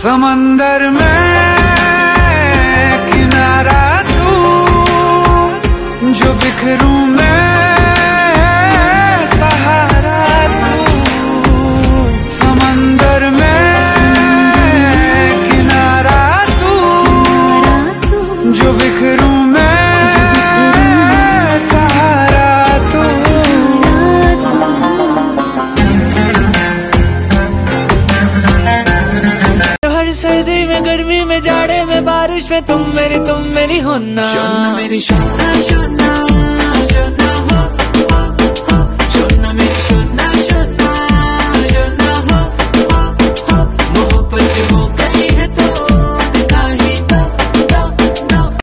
समंदर में किनारा तू, जो बिखरूं मैं सहारा तू। समंदर में किनारा तू, जो बिखरूं मैं सहारा तू। हर सर्दी में गर्मी में जाड़े में बारिश में तुम मेरी हो ना। शोना मेरी शोना।